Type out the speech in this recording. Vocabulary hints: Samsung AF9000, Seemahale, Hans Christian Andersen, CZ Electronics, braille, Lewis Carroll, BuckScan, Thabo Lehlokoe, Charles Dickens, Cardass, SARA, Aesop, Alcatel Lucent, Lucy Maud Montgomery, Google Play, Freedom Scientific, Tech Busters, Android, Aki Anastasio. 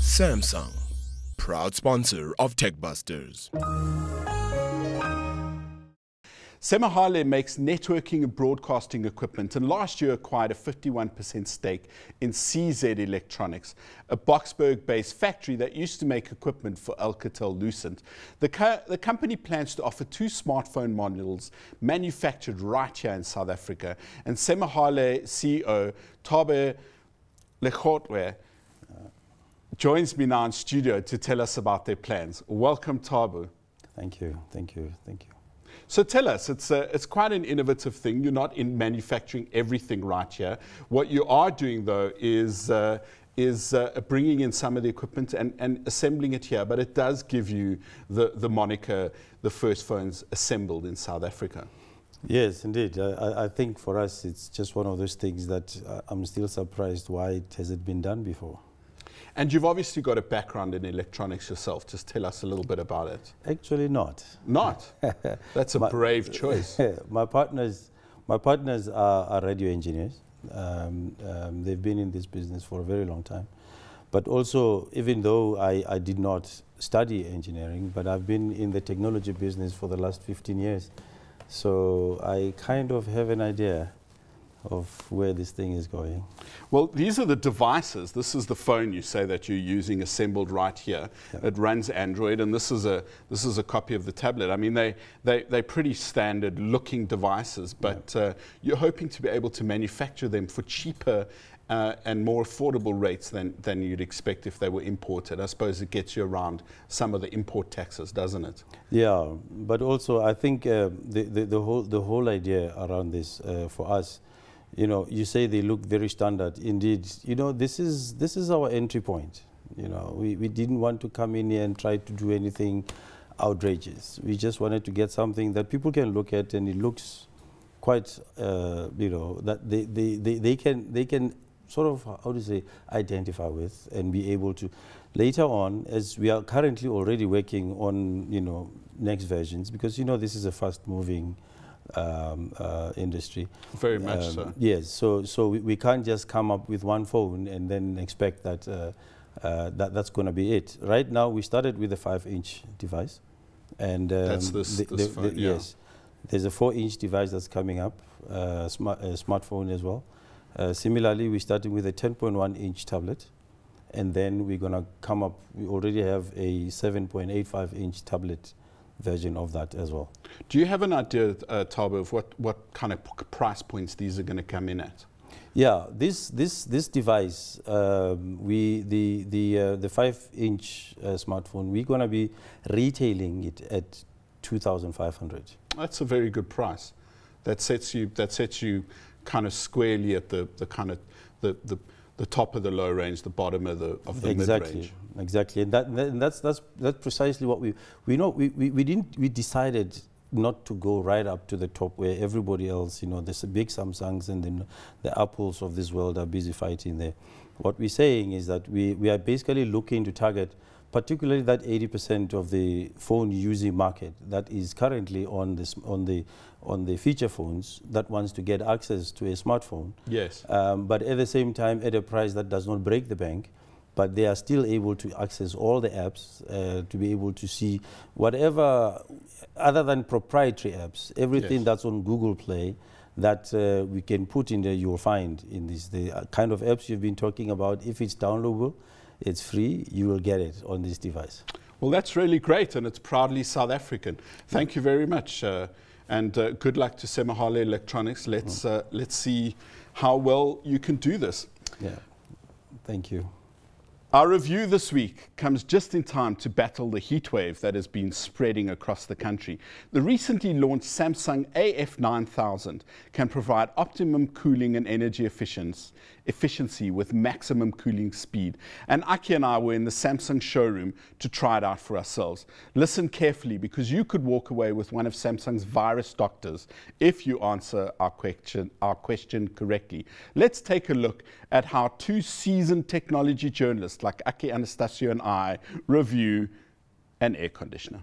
Samsung, proud sponsor of Tech Busters. Seemahale makes networking and broadcasting equipment and last year acquired a 51% stake in CZ Electronics, a Boxburg-based factory that used to make equipment for Alcatel Lucent. The company plans to offer 2 smartphone models manufactured right here in South Africa, and Seemahale CEO Thabo Lehlokoe joins me now in studio to tell us about their plans. Welcome, Thabo. Thank you, thank you, thank you. So tell us, it's quite an innovative thing. You're not in manufacturing everything right here. What you are doing, though, is bringing in some of the equipment and assembling it here. But it does give you the moniker, the first phones assembled in South Africa. Yes, indeed. I think for us, it's just one of those things that I'm still surprised why it hasn't been done before. And you've obviously got a background in electronics yourself. Just tell us a little bit about it. Actually, not. Not? That's a brave choice. My partners are radio engineers. They've been in this business for a very long time. But also, even though I did not study engineering, but I've been in the technology business for the last 15 years. So I kind of have an idea of where this thing is going. Well, these are the devices. This is the phone you say that you're using, assembled right here. Yep. It runs Android, and this is a copy of the tablet. I mean, they're pretty standard looking devices, but yep. You're hoping to be able to manufacture them for cheaper and more affordable rates than you'd expect if they were imported. I suppose it gets you around some of the import taxes, doesn't it? Yeah, but also I think the whole idea around this for us. You know, you say they look very standard. Indeed, you know, this is our entry point. You know, we didn't want to come in here and try to do anything outrageous. We just wanted to get something that people can look at, and it looks quite, you know, that they can sort of, how do you say, identify with and be able to. Later on, as we are currently already working on, you know, next versions, because, you know, this is a fast-moving industry. Very much so. Yes, so we can't just come up with one phone and then expect that that's going to be it. Right now, we started with a 5-inch device, and that's this phone, yeah. Yes, there's a 4-inch device that's coming up, a smartphone as well. Similarly, we started with a 10.1-inch tablet, and then we're going to come up. We already have a 7.85-inch tablet version of that as well. Do you have an idea, Thabo, of what kind of price points these are going to come in at? Yeah, this device, the 5-inch smartphone, we're going to be retailing it at 2,500. That's a very good price. That sets you kind of squarely at the top of the low range, the bottom of the exactly, mid range. Exactly, and that's precisely what we decided not to go right up to the top where everybody else, you know, there's the big Samsungs and then the Apples of this world are busy fighting there. What we're saying is that we are basically looking to target particularly that 80% of the phone user market that is currently on the feature phones that wants to get access to a smartphone. Yes. But at the same time, at a price that does not break the bank, but they are still able to access all the apps, to be able to see whatever, other than proprietary apps, everything yes. that's on Google Play that we can put in there, you'll find in this. The kind of apps you've been talking about, if it's downloadable, it's free, you will get it on this device. Well, that's really great, and it's proudly South African. Thank you very much, and good luck to Seemahale Electronics. Let's see how well you can do this. Yeah, thank you. Our review this week comes just in time to battle the heatwave that has been spreading across the country. The recently launched Samsung AF9000 can provide optimum cooling and energy efficiency with maximum cooling speed. And Aki and I were in the Samsung showroom to try it out for ourselves. Listen carefully, because you could walk away with one of Samsung's virus doctors if you answer our question correctly. Let's take a look at how 2 seasoned technology journalists like Aki Anastasio and I review an air conditioner.